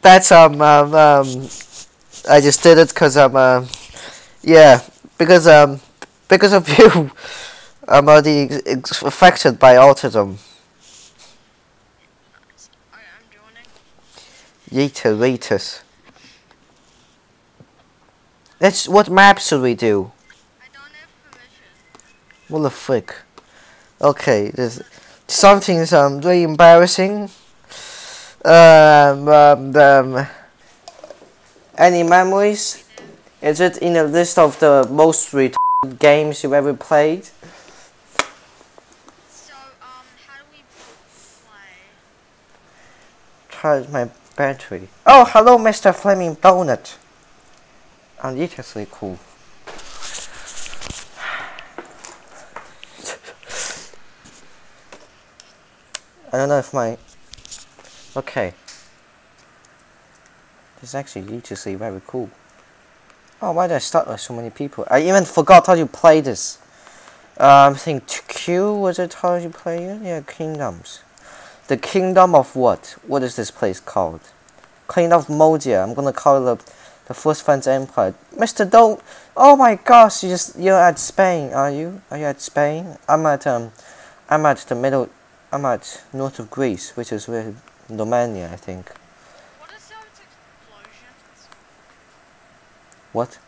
That's I just did it because I'm yeah, because of you I'm already affected by autism. I'm joining. Yeeteritis. Let's. What map should we do? I don't have permission. What the frick? Okay, there's something's really embarrassing. Any memories? Is it in a list of the most retarded games you've ever played? So, how do we play? Charge my battery. Oh, hello, Mr. Fleming Donut. And it is really cool. I don't know if my... Okay. This is actually literally very cool. Oh, why did I start with so many people? I even forgot how you play this. I think Q was it how you play it? Yeah, kingdoms. The kingdom of what? What is this place called? Kingdom of Modia. I'm gonna call it the First Friends Empire. Mr. Don't. Oh my gosh! You're at Spain, are you? Are you at Spain? I'm at the middle. I'm at north of Greece, which is where. Romania, I think. What is those explosions? What?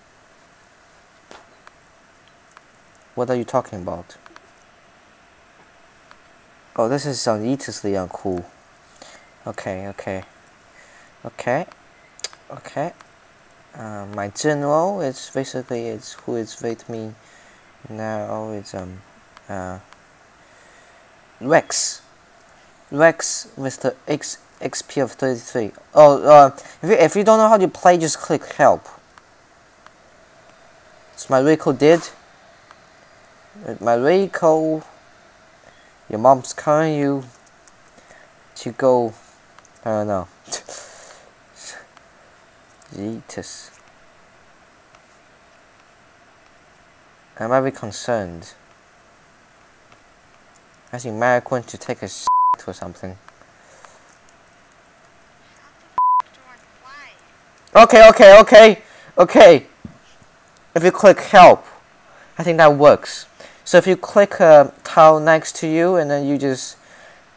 What are you talking about? Oh, this is unneedlessly uncool. Okay. My general is basically it's who is with me now. It's Rex. Rex with the XP of 33. Oh, if you don't know how to play, just click help. So Mareko did. Mareko, your mom's calling you to go. I don't know. Jesus. I'm very concerned. I think Mareko went to take a. Or something. Okay. If you click help, I think that works. So if you click a tile next to you and then you just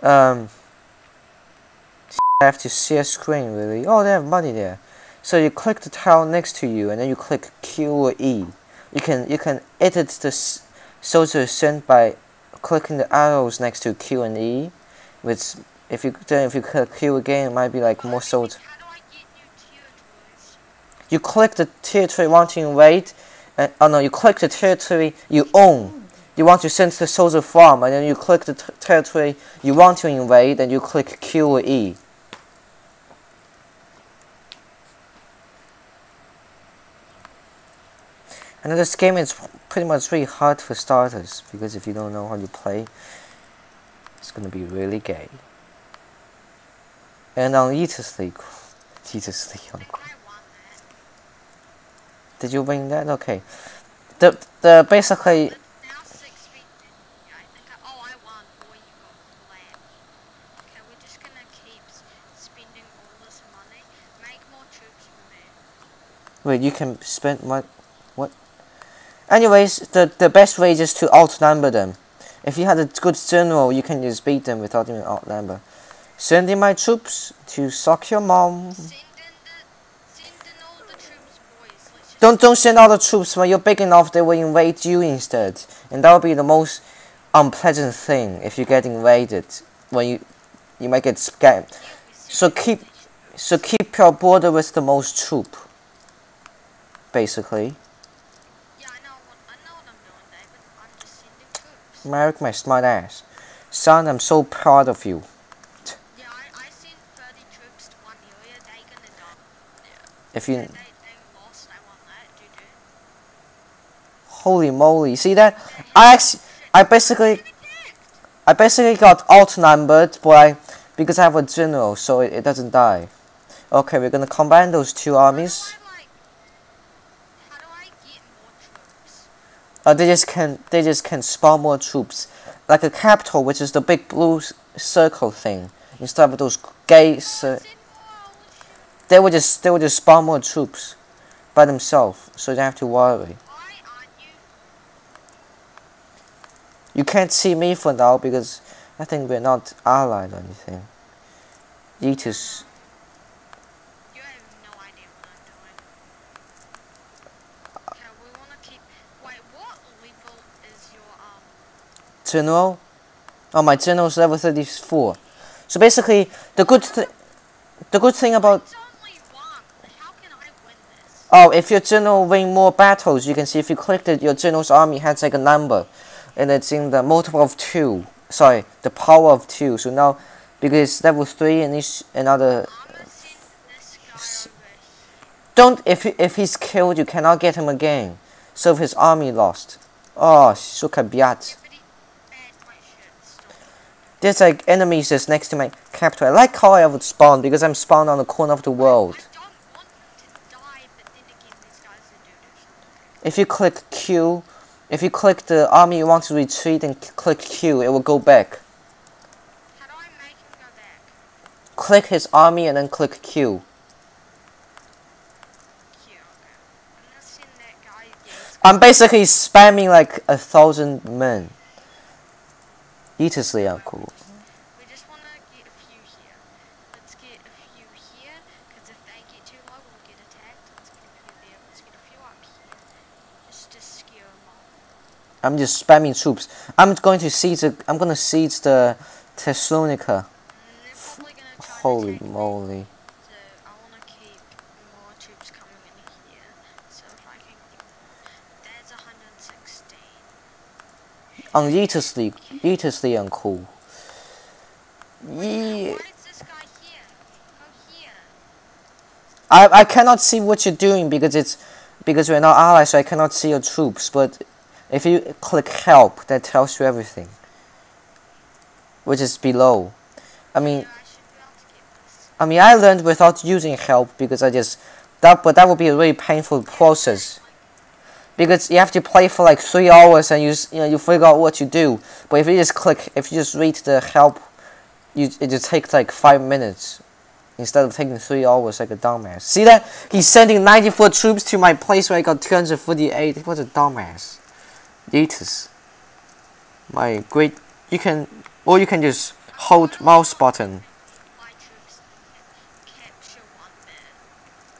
have to see a screen really. Oh, they have money there. So you click the tile next to you and then you click Q or E. You can edit the social scene by clicking the arrows next to Q and E. Which, if you click Q again, it might be like more swords. How do I get new tier trees? You click the tier tree wanting to wait, and oh no, you click the tier tree you own. You want to send the soldier farm, and then you click the tier tree you want to invade, and you click Q or E. And this game is pretty much really hard for starters because if you don't know how to play. It's gonna be really gay. And on Jesus League. Did you win that? Okay. The basically. It's now 6 feet. I think. Oh, I won. Boy, you got blamed. Okay, we're just gonna keep spending all this money. Make more troops for me. Wait, you can spend money. What? Anyways, the best way is to outnumber them. If you had a good general, you can just beat them without even outnumber. Send in my troops to suck your mom. Send in all the troops, boys. Don't send all the troops. When you're big enough, they will invade you instead. And that would be the most unpleasant thing if you get invaded. When you might get scammed. So keep your border with the most troop. Basically. Marek, my smart ass. Son, I'm so proud of you. Yeah, I sent 30 troops to one area, they're gonna die. Yeah. If you... Yeah, they lost, I want that, dude. Holy moly, see that? Yeah, I basically got outnumbered by... Because I have a general, so it doesn't die. Okay, we're gonna combine those two armies. They just can spawn more troops, like a capital, which is the big blue circle thing, instead of those gates. They would just spawn more troops by themselves, so you don't have to worry. You can't see me for now because I think we're not allied or anything. Yeetus. You have no idea what I'm doing. Okay, we wanna keep. Wait, what level is your general? Oh, my general's level 34. So basically, the good thing about. It's only one. How can I win this? Oh, if your general win more battles, you can see if you click that your general's army has like a number, and it's in the multiple of 2. Sorry, the power of 2. So now, because it's level 3 and each another. Don't if he's killed, you cannot get him again. So if his army lost, oh, sukabiat. There's like enemies just next to my capital. I like how I would spawn because I'm spawned on the corner of the world. If you click Q. If you click the army you want to retreat and click Q, it will go back. How do I make him go back? Click his army and then click Q. Q, okay. I'm gonna send that guy again. I'm basically spamming like 1,000 men. Eatersly are cool. We just wanna get a few here. Let's get a few here, because if they get too low, we'll get attacked. Let's get a few there. Let's get a few up here. Just to scare them off. I'm just spamming troops. I'm gonna siege the Thessalonica. Holy moly. So I wanna keep more troops coming in here. So if I can get more. There's 116. Unleatusly uncool. Yeah. Why is this guy here? Go here. I cannot see what you're doing because we're not allies, so I cannot see your troops, but if you click help, that tells you everything, which is below. I mean, I learned without using help because but that would be a really painful process, because you have to play for like 3 hours and you figure out what you do. But if you just read the help, it just takes like 5 minutes. Instead of taking 3 hours like a dumbass. See that? He's sending 94 troops to my place where I got 248. It was a dumbass. Yeetus. My great. You can just hold mouse button.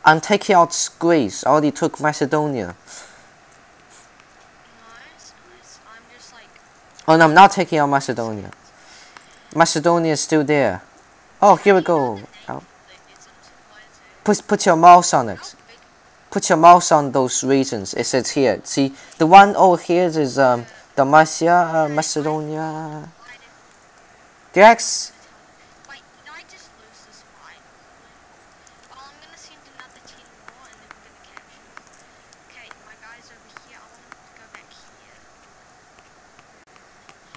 I'm taking out Greece. I already took Macedonia. Nice. I'm just like. Oh no, I'm not taking out Macedonia. Macedonia is still there. Oh, here we go. Put your mouse on it. Put your mouse on those regions. It says here. See, the one over here is Dalmatia, Macedonia. Dex. Wait, did I just lose this fight? Well, I'm gonna send another 10 more, and then we're gonna capture. Okay, my guys over here. I want to go back here.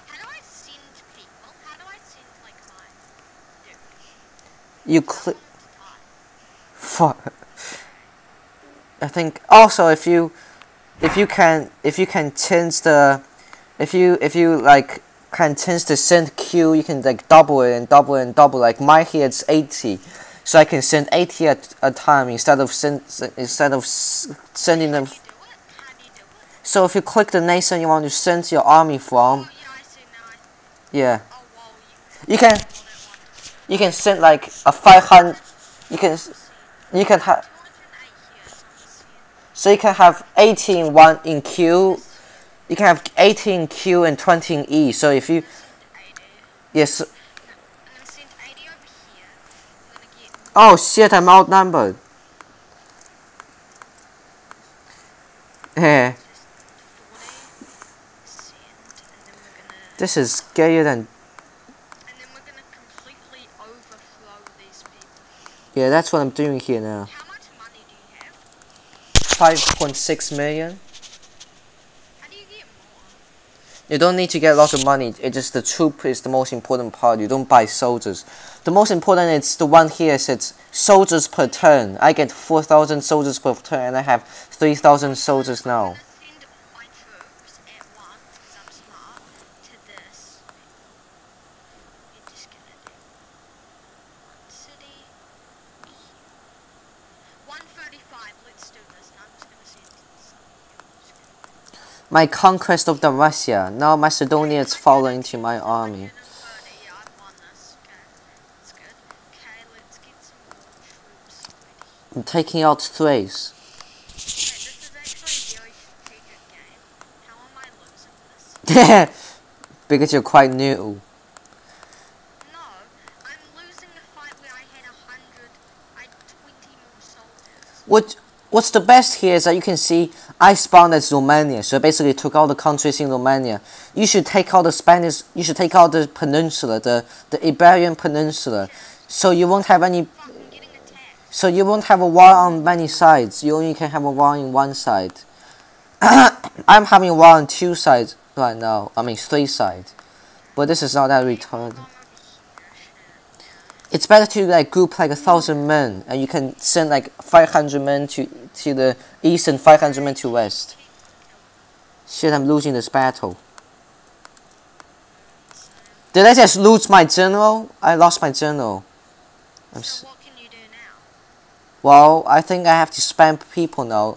How do I send people? How do I send like mine? You click. Fuck. I think also if you can change the if you can change the send queue, you can like double it and double it and double. Like my here it's 80, so I can send 80 at a time instead of sending them. So if you click the nation you want to send your army from, yeah, you can send like a 500. You can have, so you can have 80 in one in Q, you can have 80 in Q and 20 in E. So if you, yes. And I'm sent 80 over here. I'm gonna get. Oh shit! I'm outnumbered. Yeah. This is gayer than. And then we're gonna completely overflow these people. Yeah, that's what I'm doing here now. 5.6 million. How do you get more? You don't need to get lots of money, it's just the troop is the most important part. You don't buy soldiers. The most important is the one here, it's soldiers per turn. I get 4,000 soldiers per turn and I have 3,000 soldiers now. My conquest of the Russia. Now Macedonia is falling to my army. I'm taking out Thrace. Yeah, because you're quite new. No, I'm losing a fight where I had 120 more soldiers. What's the best here is that you can see I spawned as Romania, so I basically took all the countries in Romania. You should take out the Spanish, you should take out the peninsula, the Iberian Peninsula, so you won't have any, so you won't have a war on many sides. You only can have a war on one side. I'm having a war on two sides right now. I mean three sides, but this is not that retarded. It's better to like group like 1,000 men, and you can send like 500 men to the east and 500 men to west. Shit, I'm losing this battle. Did I just lose my general? I lost my general. So what can you do now? Well, I think I have to spam people now,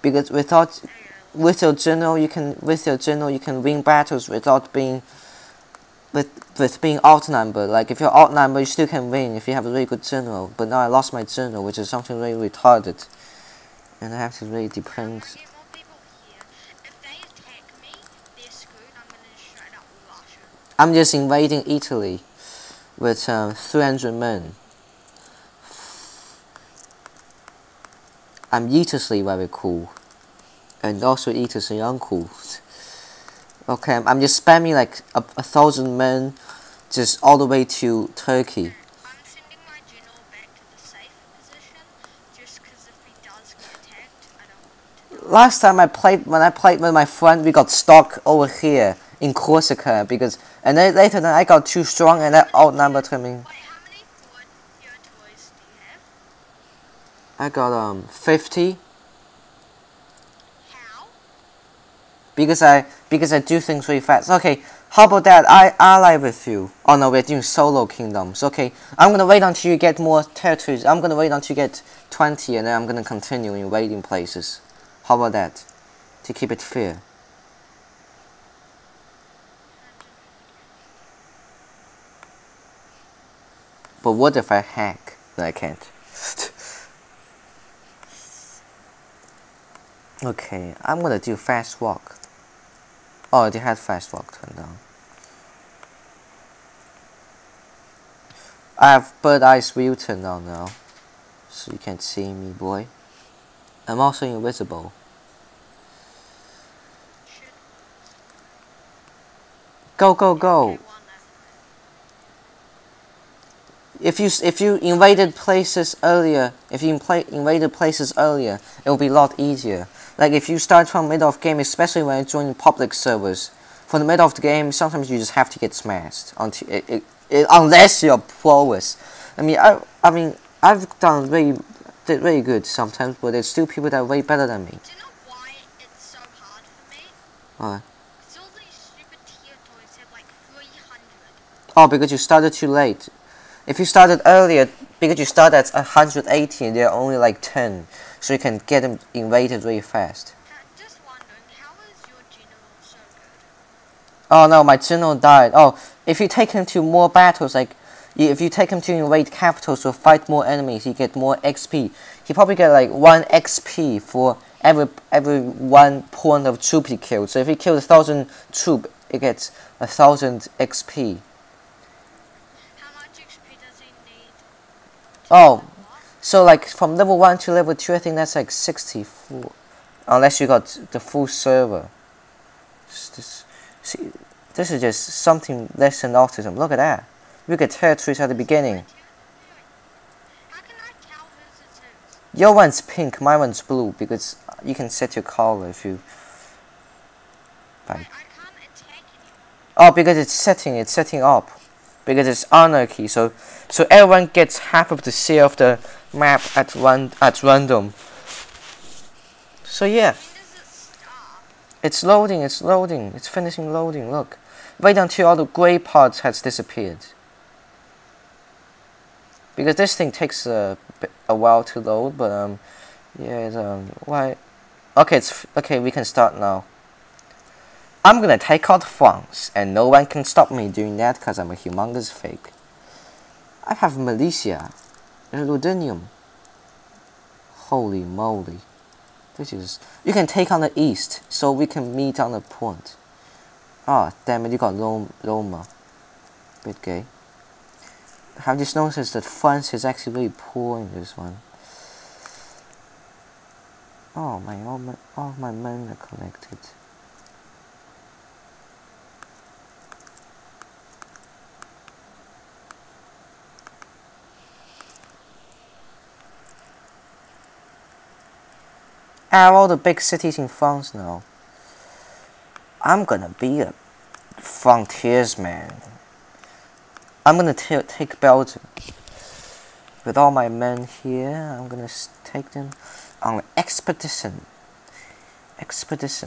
because with your general you can win battles without being. With being outnumbered. Like if you're outnumbered you still can win if you have a really good general, but now I lost my general, which is something really retarded, and I have to really depend. I'm just invading Italy with 300 men. I'm Italy very cool, and also Italy uncool. Okay, I'm just spamming like 1,000 men just all the way to Turkey. I'm sending my general back to the safe position just because if he does get attacked, I don't want to. Last time when I played with my friend, we got stuck over here in Corsica because, and then later then I got too strong and I outnumbered him. Wait, how many board your toys do you have? I got 50. Because I do things really fast. Okay, how about that? I ally with you. Oh no, we're doing solo kingdoms. Okay, I'm gonna wait until you get more territories. I'm gonna wait until you get 20, and then I'm gonna continue in waiting places. How about that? To keep it fair. But what if I hack? No, I can't. Okay, I'm gonna do fast walk. Oh, they had fast walk turned down. I have bird eyes view turned on now, so you can't see me, boy. I'm also invisible. Go, go, go! If you invaded places earlier, it will be a lot easier. Like if you start from middle of game, especially when you join public servers, from the middle of the game, sometimes you just have to get smashed until unless you're prowess. I mean I've did really good sometimes, but there's still people that are way better than me. Do you know why it's so hard for me? Why? Because all these stupid tier toys have like 300. Oh, because you started too late. If you started earlier, because you start at 180, they're only like 10, so you can get them invaded really fast. Just wondering, how is your general so good? Oh no, my general died. Oh, if you take him to more battles, like if you take him to invade capitals or fight more enemies, he get more XP. He probably get like 1 XP for every 1 point of troop he killed. So if he killed 1,000 troop, it gets 1,000 XP. Oh, so like from level 1 to level 2, I think that's like 64, unless you got the full server. See, this is just something less than autism. Look at that. We get territories at the beginning. How can I tell who's whose? Your one's pink, my one's blue, because you can set your color if you... Bye. I can't attack Oh, because it's setting up, because it's anarchy. So everyone gets half of the share of the map at random. So yeah, it's loading, it's finishing loading. Look, wait until all the gray parts has disappeared, because this thing takes a while to load. But yeah, why? Okay, okay. We can start now. I'm gonna take out France, and no one can stop me doing that because I'm a humongous fake. I have militia, and Ludinium. Holy moly. This is... You can take on the east, so we can meet on the point. Ah, damn it, you got Roma. Bit gay. Have just noticed that France is actually really poor in this one. Oh my, all my men are collected. I have all the big cities in France now. I'm gonna be a frontiersman. I'm gonna take Belgium. With all my men here, I'm gonna take them on an expedition. It is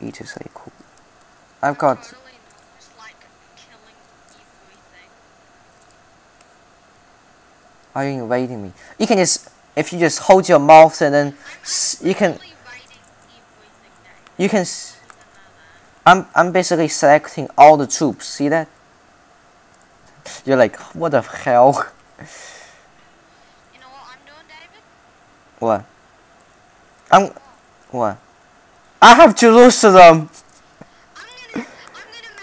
really cool. I've got... Are you invading me? You can just... If you just hold your mouth and then I'm basically selecting all the troops. See that? You're like, what the hell? You know what I'm doing, David? What? What? I have Jerusalem. I'm gonna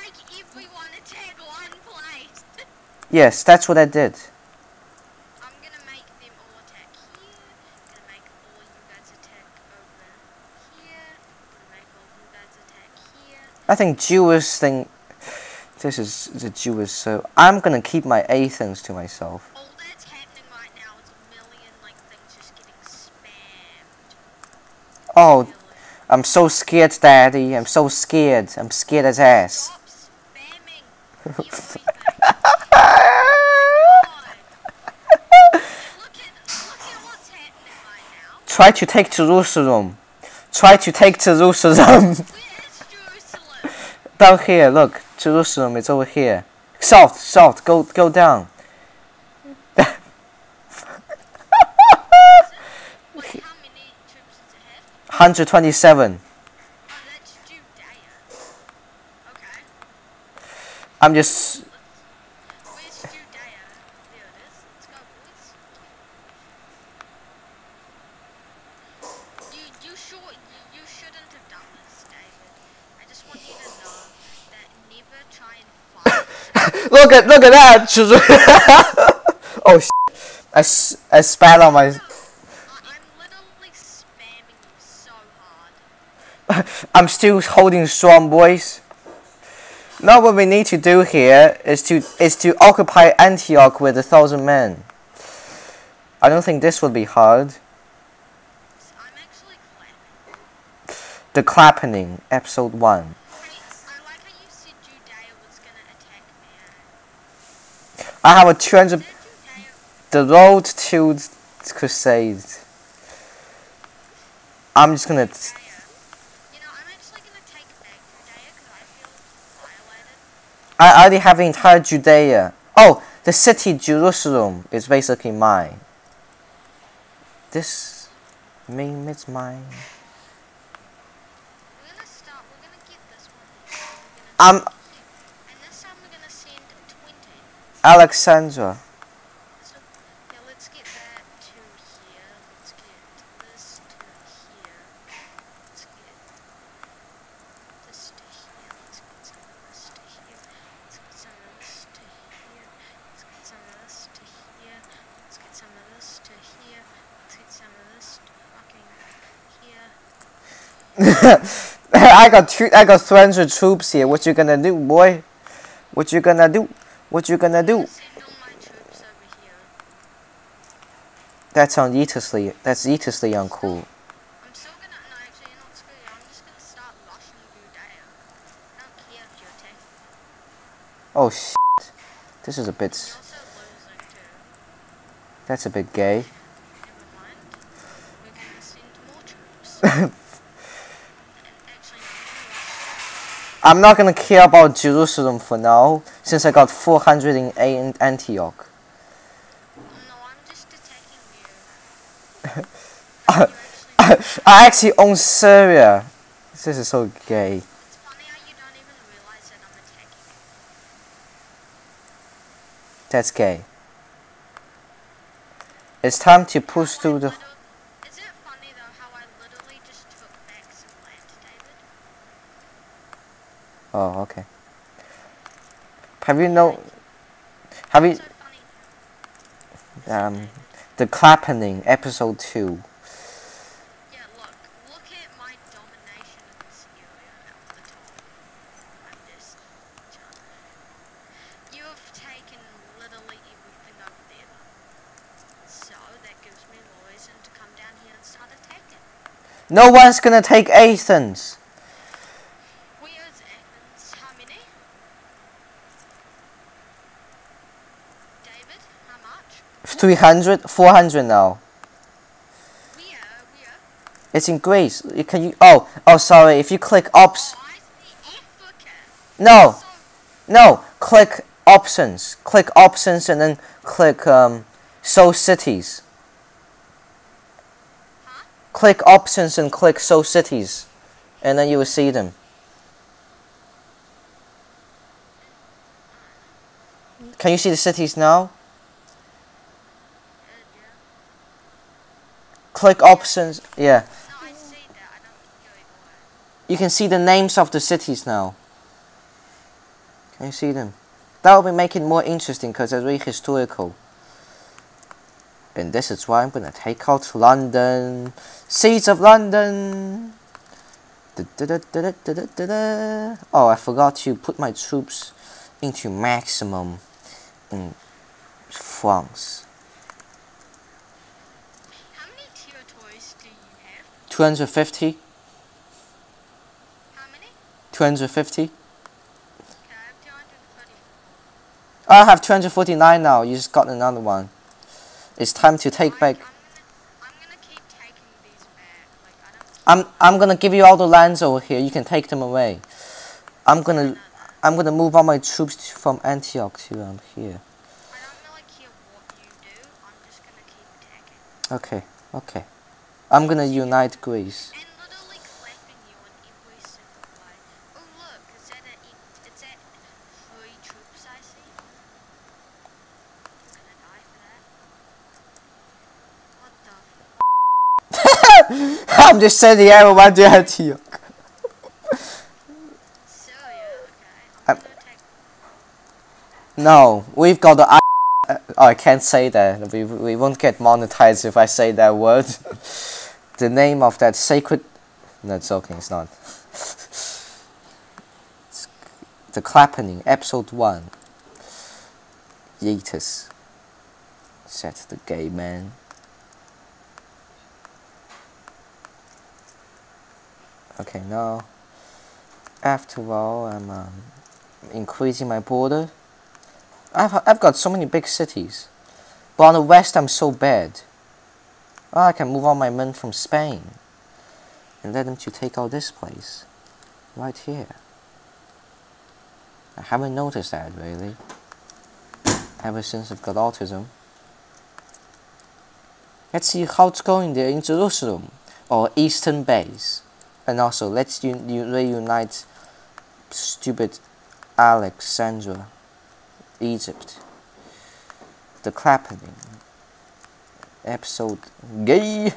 make everyone attack one place. Yes, that's what I did. I think Jewish thing. This is the Jewish, so I'm gonna keep my Athens to myself. All that's happening right now is a million like things just getting spammed. Oh, I'm so scared, Daddy. I'm so scared. I'm scared as ass. Stop spamming. Look at what's happening right now. Try to take Jerusalem. Try to take Jerusalem. Down here, look, Jerusalem is over here. South, go down. Wait, how many troops does it have? 127. Oh, that's Judea. Okay. I'm just... Where's Judea? There it is. Let's go, boys. You sure you shouldn't have done this, David. I just want you to know. Look at that! Oh shit! I spat on my. I'm literally spamming you so hard. I'm still holding strong, boys. Now what we need to do here is to occupy Antioch with 1,000 men. I don't think this would be hard. I'm actually clapping. The Clappening, episode 1. I have a 200. The road to crusade. I'm just gonna. You know, I'm actually gonna take back Judea because I feel violated. I already have the entire Judea. Oh, the city Jerusalem is basically mine. This meme is mine. We're gonna stop. We're gonna get this one. Alexandra. So, yeah, let's get that to here. Let's get this to here. Let's get this to here. Let's get some of this to here. Let's get some of this to here. Let's get some of this to here. Let's get some of this to here. Let's get some of this to fucking here. I got 300 troops here. What you gonna do, boy? What you gonna do? What you gonna do? Send all my troops over here. That's on Eatersley. That's Eatersley uncool. I'm still gonna... No, actually, you're not screwed. I'm just gonna start rushing Judea. I don't care if you're attacking Oh shit. This is a bit... That's a bit gay. I'm not gonna care about Jerusalem for now, since I got 408 in Antioch. I actually own Syria. This is so gay. It's funny how you don't even realize that I'm attacking you. That's gay. It's time to push through the... Isn't it funny though how I literally just took back some land, David? Oh, okay. Have you know... Have you... The Clappening, episode 2. Yeah, look at my domination of this area at the top. I'm just done. You have taken literally everything over there. So that gives me more reason to come down here and start attacking. No one's gonna take Athens. Where is Athens? How many? David, how much? 300, 400 now. Where? It's in Greece. Can you? Oh, sorry. If you click ops. Oh, I see. Africa. No, so no. Click options. Click options and then click show cities. Huh? Click options and click show cities, and then you will see them. Can you see the cities now? Click options, yeah. No, I see that. I don't think you're anywhere. You can see the names of the cities now. Can you see them? That will be making it more interesting because it's really historical. And this is why I'm gonna take out London. Seeds of London. Oh, I forgot to put my troops into maximum in France. 250. How many? 250. Okay, I have 230. I have 249 now. You just got another one. It's time to take back. I'm gonna keep taking these back. Like, I don't... I'm gonna give you all the lands over here. You can take them away. I'm gonna move all my troops from Antioch to here. I don't really care what you do. I'm just gonna keep attacking. Okay. I'm gonna unite Greece. And literally clapping you in every single way. Oh look, is that 3 troops I see? I'm gonna die for that. What the f***? I'm just sending everyone to Antioch. Syria, okay. I'm gonna take... No, we've got the... Oh, I can't say that. We won't get monetized if I say that word. The name of that sacred... No, it's okay, it's not. It's the Clappening, episode 1. Yeetus. Said the gay man. Okay, now... After all, I'm increasing my border. I've got so many big cities. But on the west, I'm so bad. Oh, I can move all my men from Spain and let them to take out this place right here. I haven't noticed that really ever since I've got autism. Let's see how it's going there in Jerusalem or Eastern Base. And also let's reunite stupid Alexandria, Egypt. The Clappening. Episode gay.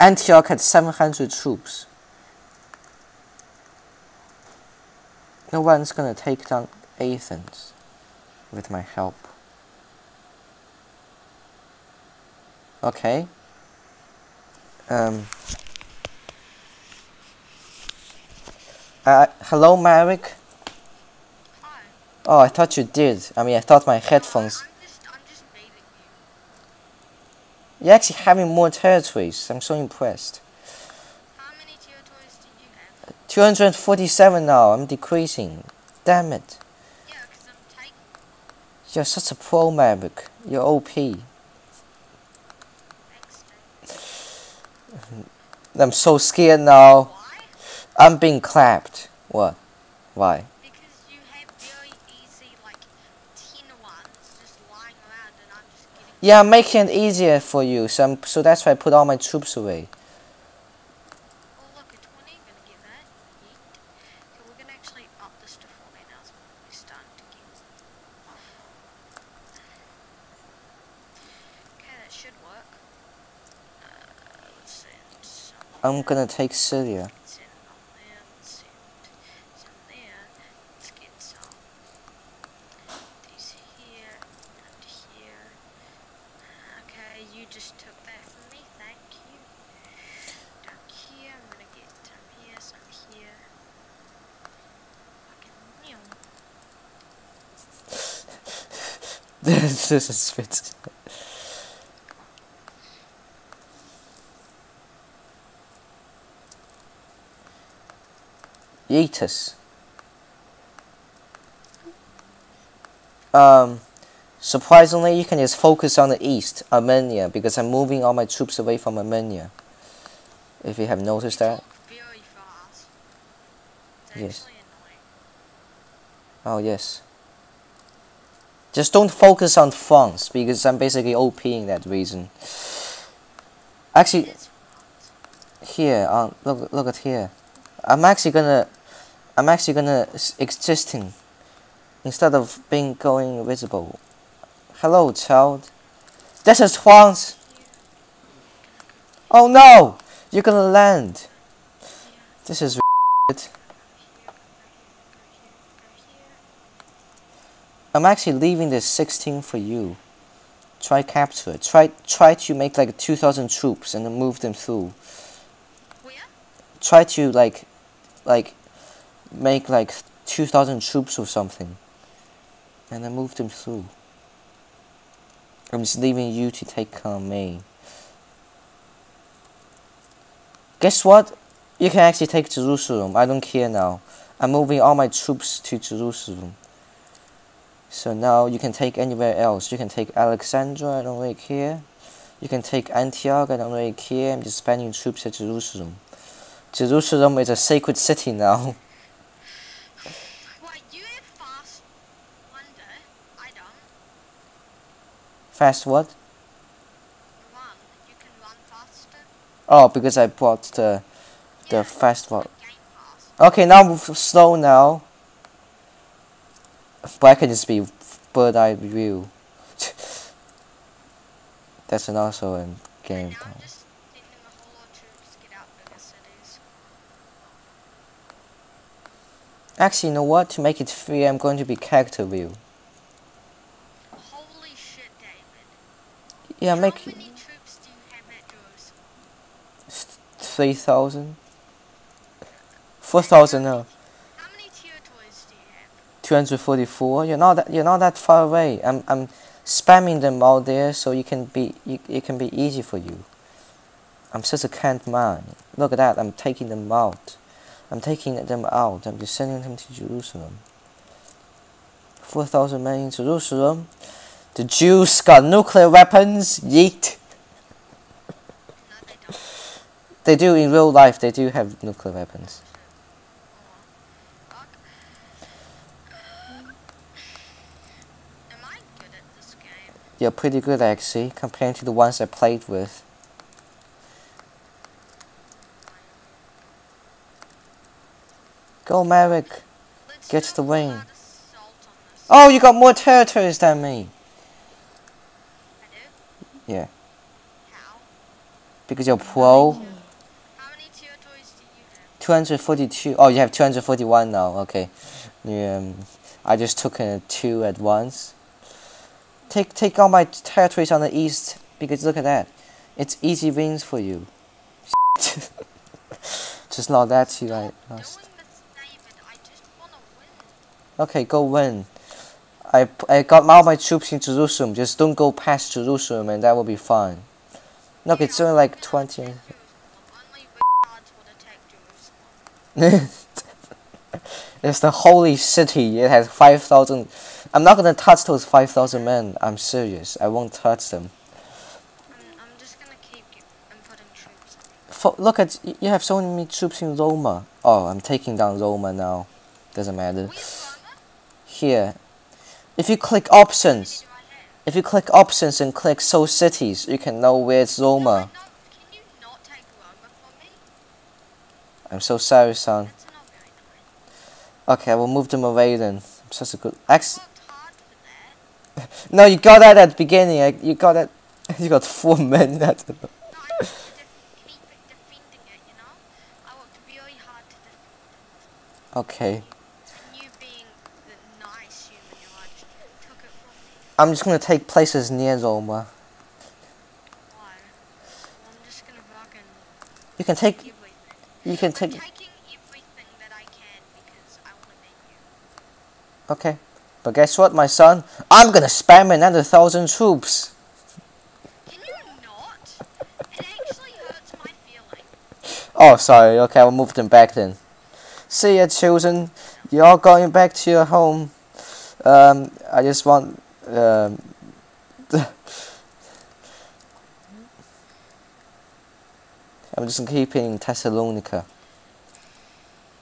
Antioch had 700 troops. No one's gonna take down Athens with my help. Okay. Hello, Marek. Hi. Oh, I thought you did. I mean, I thought my headphones. You're actually having more territories. I'm so impressed. How many territories do you have? 247 now. I'm decreasing. Damn it. You're such a pro, Marek. You're OP. I'm so scared now. I'm being clapped. What? Why? Because you have very easy, like, 10 ones just lying around, and I'm just getting... Yeah, I'm making it easier for you, so, so that's why I put all my troops away. Well, look, a 20 ain't gonna get that yet. So we're gonna actually up this to 14 now, so we're starting to get... Okay, that should work. Let's see. I'm gonna take Syria. This is fit. Yeetus. Surprisingly, you can just focus on the east, Armenia, because I'm moving all my troops away from Armenia. If you have noticed that. Very fast. Yes. Oh yes. Just don't focus on France, because I'm basically OPing that region. Actually, here, look at here. I'm actually gonna existing instead of being going invisible. Hello, child. This is France. Oh no, you're gonna land. This is weird. I'm actually leaving this 16 for you. Try capture it. Try to make like 2,000 troops and then move them through. Where? Try to like make like 2,000 troops or something, and then move them through. I'm just leaving you to take Maine. Guess what? You can actually take Jerusalem. I don't care now. I'm moving all my troops to Jerusalem. So now you can take anywhere else. You can take Alexandria, I don't really care. You can take Antioch, I don't really care. I'm just spending troops at Jerusalem. Jerusalem is a sacred city now. Why, you have fast wonder, I don't. Fast what? Run. You can run faster. Oh, because I brought the fast one. Okay, now I'm slow now. But I can just be bird-eyed view. That's an also in game. Right now, just needing a whole lot of troops to get out bigger cities. Actually, you know what? To make it free, I'm going to be character view. Holy shit, David! Yeah, make. How many troops do you have at Jerusalem? 3,000. 4,000 now. 244. You're not that far away. I'm spamming them all there, so you can be it can be easy for you. I'm such a kind man. Look at that. I'm taking them out. I'm just sending them to Jerusalem. 4,000 men in Jerusalem. The Jews got nuclear weapons. Yeet. No, they don't. They do in real life. They do have nuclear weapons. You're pretty good actually, compared to the ones I played with. Go Marek, get the wing. Oh, you got more territories than me. I do? Yeah. How? Because you're pro. How many territories do you have? 242. Oh, you have 241 now. Okay. Yeah, I just took 2 at once. Take all my territories on the east, because look at that. It's easy wins for you. Just not that you like lost. Okay, go win. I got all my troops in Jerusalem, just don't go past Jerusalem and that will be fine. Look, it's only like 20. It's the holy city, it has 5,000 I'm not gonna touch those 5,000 men. I'm serious. I won't touch them. I'm just gonna keep putting troops. Look at you have so many troops in Roma. Oh, I'm taking down Roma now. Doesn't matter. Here, if you click options, and click show cities, you can know where it's Roma. Can you not take Roma for me? I'm so sorry, son. Okay, we'll move to Moray then. I'm such a good. Actually, no, you got that at the beginning. You got that. You got 4 men. That. No, I need to keep defending it, you know. I worked really hard to defend it. Okay. And you being the nice human you are, just took it from me. I'm just gonna take places near Roma. Why? I'm just gonna bargain. You can take. Everything. You can take. Okay, but guess what, my son? I'm gonna spam another 1,000 troops. Can you not? It actually hurts my feelings. Oh, sorry. Okay, I'll move them back then. See ya, children. You're going back to your home. I just want. I'm just keeping Thessalonica.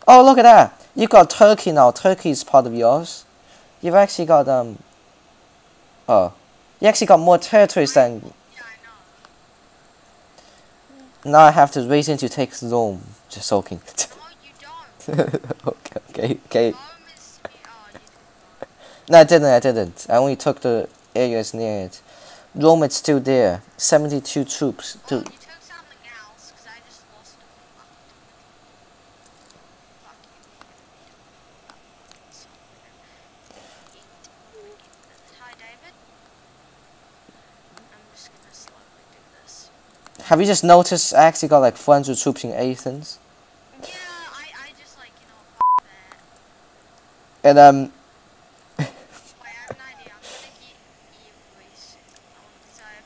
Oh, look at that. You got Turkey now. Turkey is part of yours. You've actually got oh, you actually got more territories than. Yeah, I know. Now I have the reason to take Rome. Just joking. No, you don't. Okay. No, I didn't. I only took the areas near it. Rome is still there. 72 troops. Well, to have you just noticed I actually got like 400 troops in Athens? Yeah, I just like, you know, f*** that. And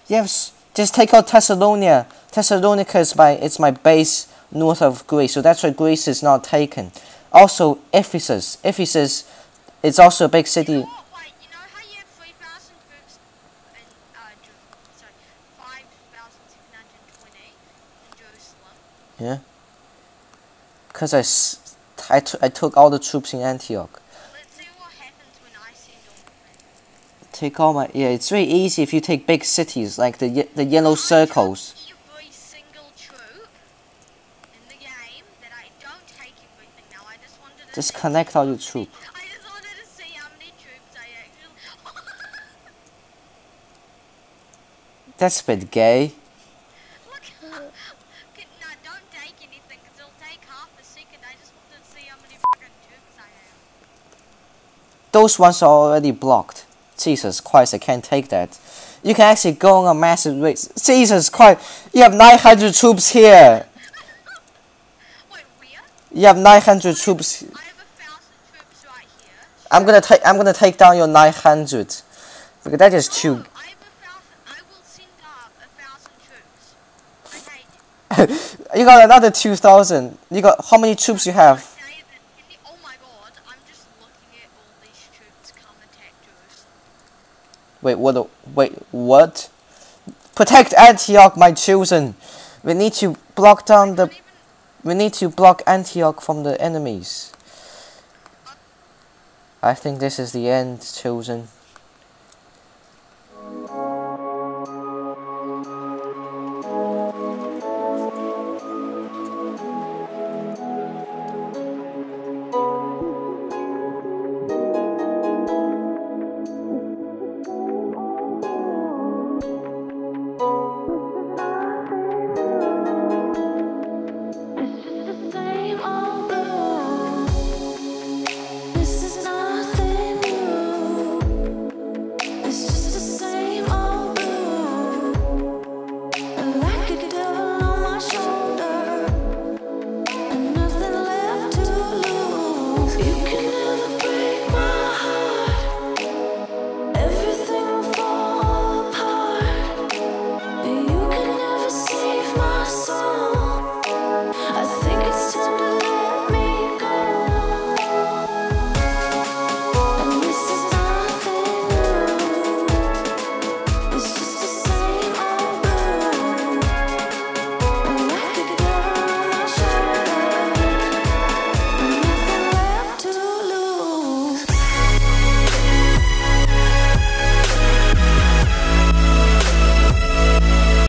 yes, just take out Thessalonica. Thessalonica is my base north of Greece, so that's why Greece is not taken. Also, Ephesus. Ephesus is also a big city. Yeah. Yeah, because I took all the troops in Antioch. Let's see what happens when I send all my... Take all my... Yeah, it's very easy if you take big cities, like the yellow circles. I took every single troop in the game, that I don't take everything now. I just wanted to... Just connect all your troops. I just wanted to see how many troops I actually... That's a bit gay. Those ones are already blocked. Jesus Christ, I can't take that. You can actually go on a massive race. Jesus Christ, you have 900 troops here. Wait, where? You have 900 troops. I have 1,000 troops right here. I'm gonna take down your 900 because that is too. I have 1,000. I will send up 1,000 troops. I hate you. You got another 2,000. You got how many troops you have? Wait, what? Wait, what? Protect Antioch, my children. We need to block down the. We need to block Antioch from the enemies. I think this is the end, children.